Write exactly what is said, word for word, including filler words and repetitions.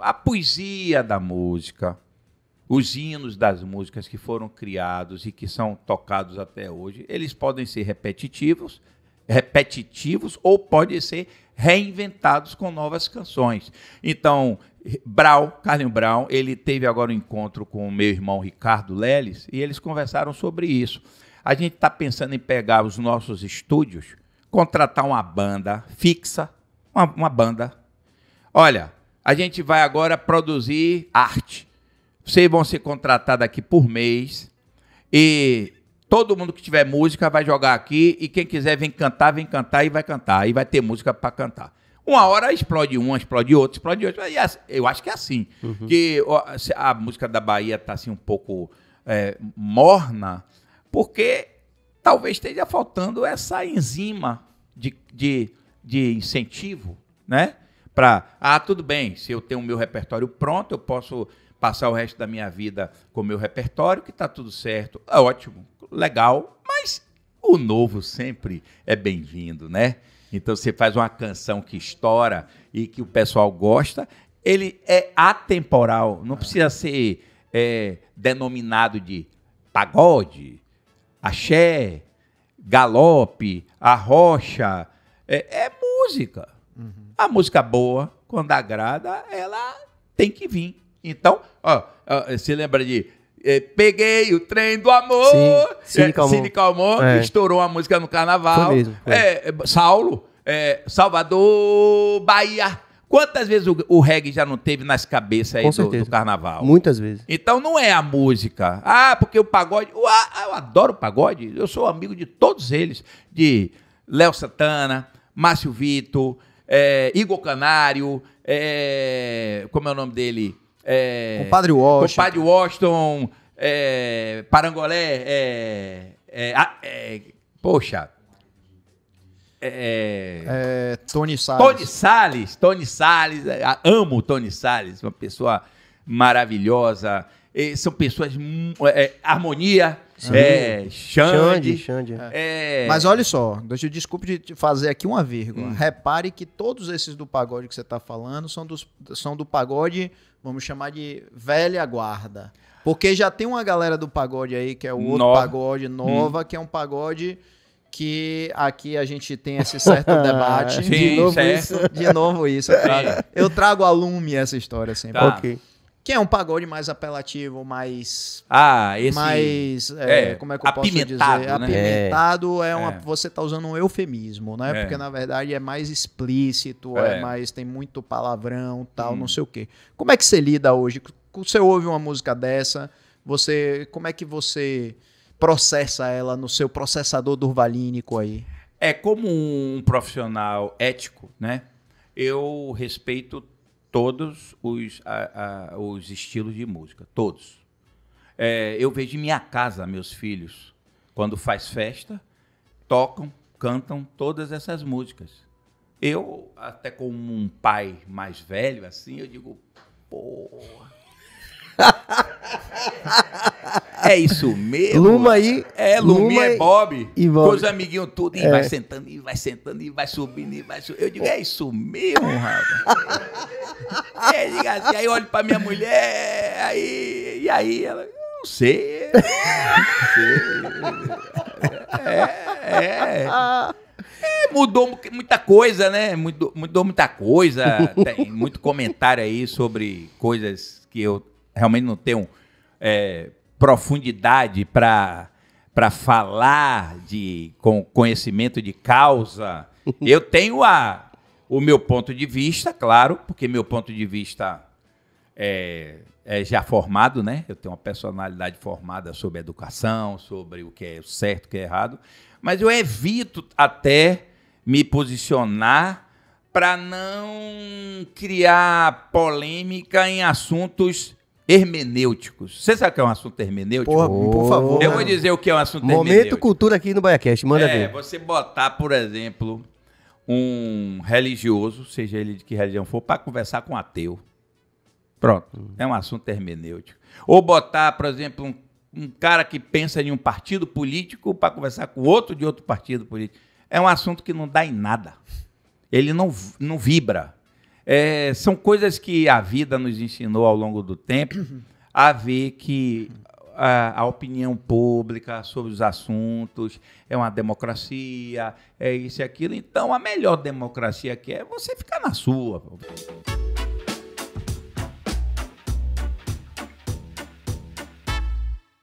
a poesia da música, os hinos das músicas que foram criados e que são tocados até hoje, eles podem ser repetitivos, repetitivos ou podem ser reinventados com novas canções. Então, Brown, Carlinhos Brown, ele teve agora um encontro com o meu irmão Ricardo Lelis e eles conversaram sobre isso. A gente está pensando em pegar os nossos estúdios, contratar uma banda fixa, uma, uma banda. Olha, a gente vai agora produzir arte. Vocês vão ser contratados aqui por mês e todo mundo que tiver música vai jogar aqui e quem quiser vem cantar, vem cantar e vai cantar. E vai ter música para cantar. Uma hora explode um, explode outro, explode outro. Eu acho que é assim. Uhum. Que a música da Bahia está assim um pouco é, morna porque talvez esteja faltando essa enzima de, de, de incentivo, né? Para, ah, tudo bem, se eu tenho o meu repertório pronto, eu posso passar o resto da minha vida com o meu repertório, que está tudo certo, é ótimo, legal, mas o novo sempre é bem-vindo, né? Então você faz uma canção que estoura e que o pessoal gosta, ele é atemporal, não precisa ser é, denominado de pagode, axé, galope, arrocha, é, é música. Uhum. A música boa, quando agrada, ela tem que vir. Então, ó, ó, você lembra de é, Peguei o Trem do Amor, Sim, Cine Calmon, Cine Calmon é. estourou a música no carnaval. Foi mesmo, foi. É, Saulo, é, Salvador, Bahia. Quantas vezes o, o reggae já não teve nas cabeças aí do, do carnaval? Muitas vezes. Então não é a música. Ah, porque o pagode... Eu, eu adoro o pagode, eu sou amigo de todos eles. De Léo Santana, Márcio Vitor, é, Igor Canário, é, como é o nome dele? É, Compadre Washington, Compadre Washington é, Parangolé, é, é, é, poxa, é, é, Tony Salles, Tony Salles, Tony Salles, amo Tony Salles, uma pessoa maravilhosa, e são pessoas é, harmonia, é, Xande, Xande, Xande. É. É. Mas olha só, eu te desculpe de te fazer aqui uma vírgula. Hum. Repare que todos esses do pagode que você está falando são, dos, são do pagode, vamos chamar de velha guarda. Porque já tem uma galera do pagode aí, que é o outro nova. pagode nova, hum. que é um pagode que aqui a gente tem esse certo debate. Sim, de novo certo. isso. De novo isso. Eu trago, eu trago a lume essa história sempre. Tá. Ok. Que é um pagode mais apelativo, mais... Ah, esse... Mais... É, é, como é que eu posso dizer? Né? Apimentado. É. É uma, é. Você tá usando um eufemismo, né? É. Porque, na verdade, é mais explícito, é, é mais... Tem muito palavrão, tal, hum. não sei o quê. Como é que você lida hoje? Você ouve uma música dessa, você... Como é que você processa ela no seu processador durvalínico aí? É, como um profissional ético, né? Eu respeito... Todos os, a, a, os estilos de música, todos. É, eu vejo em minha casa meus filhos, quando faz festa, tocam, cantam todas essas músicas. Eu, até como um pai mais velho, assim, eu digo, porra. É isso mesmo. Luma aí. É, Luma e Bob. E Bob. Com os amiguinhos tudo. E é. vai sentando, e vai sentando, e vai subindo, e vai subindo. Eu digo, é isso mesmo, rapaz. É, diga assim, aí eu olho pra minha mulher, aí, e aí ela, não sei. Não sei. É, é. É, mudou muita coisa, né? Mudou, mudou muita coisa. Tem muito comentário aí sobre coisas que eu realmente não tenho... É, profundidade para falar de, com conhecimento de causa. Eu tenho a, o meu ponto de vista, claro, porque meu ponto de vista é, é já formado, né? Eu tenho uma personalidade formada sobre educação, sobre o que é certo, o que é errado, mas eu evito até me posicionar para não criar polêmica em assuntos hermenêuticos. Você sabe o que é um assunto hermenêutico? Porra, por favor. Eu vou dizer o que é um assunto Momento hermenêutico. Momento cultura aqui no Bahiacast, manda ver. É, ver. Você botar, por exemplo, um religioso, seja ele de que religião for, para conversar com um ateu. Pronto, hum. é um assunto hermenêutico. Ou botar, por exemplo, um, um cara que pensa em um partido político para conversar com outro de outro partido político. É um assunto que não dá em nada. Ele não, não vibra. É, são coisas que a vida nos ensinou ao longo do tempo a ver que a, a opinião pública sobre os assuntos é uma democracia, é isso e aquilo. Então, a melhor democracia que é você ficar na sua.